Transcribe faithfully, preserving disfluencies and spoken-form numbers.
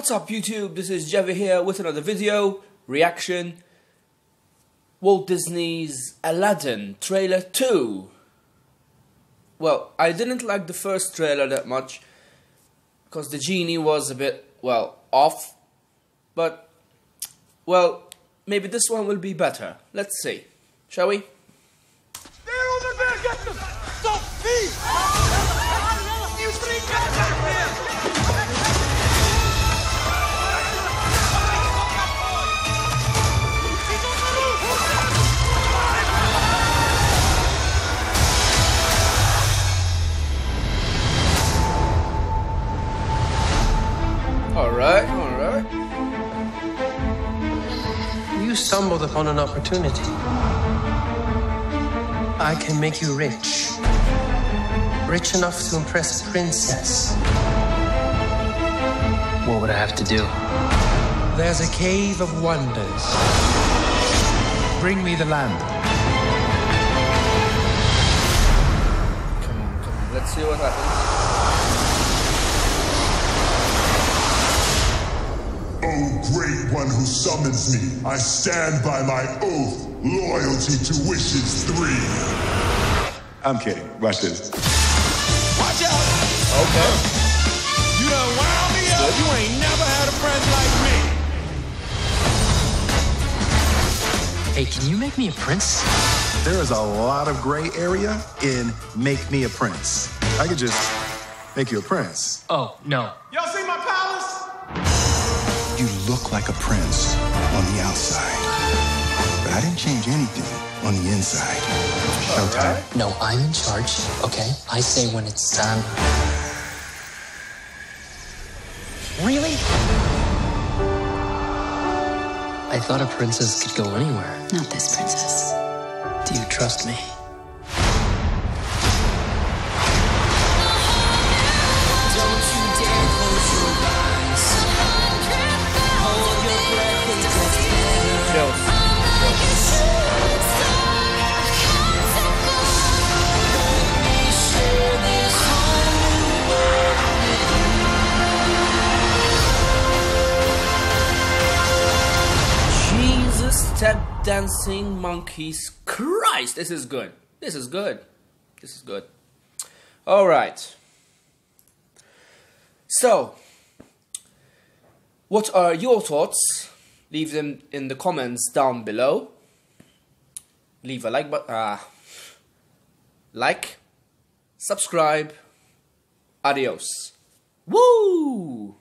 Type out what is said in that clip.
What's up, YouTube? This is Jevvy here with another video reaction. Walt Disney's Aladdin trailer two. Well, I didn't like the first trailer that much because the genie was a bit, well, off. But, well, maybe this one will be better. Let's see. Shall we? They're over there! Get them! Stop me! You three, get back there! Alright, alright. You stumbled upon an opportunity. I can make you rich. Rich enough to impress a princess. What would I have to do? There's a cave of wonders. Bring me the lamp. Come on, come on. Let's see what happens. Great one who summons me, I stand by my oath, loyalty to wishes three. I'm kidding. Watch this. Watch out! Okay. You done wound me up. You ain't never had a friend like me. Hey, can you make me a prince? There is a lot of gray area in Make Me a Prince. I could just make you a prince. Oh, no. Y'all see my palace? You look like a prince on the outside, but I didn't change anything on the inside. Showtime. Right. No, I'm in charge, okay? I say when it's done. Really? I thought a princess could go anywhere. Not this princess. Do you trust me? Step dancing monkeys. Christ, this is good. This is good. This is good. All right. So, what are your thoughts? Leave them in the comments down below. Leave a like button. Uh, like. Subscribe. Adios. Woo!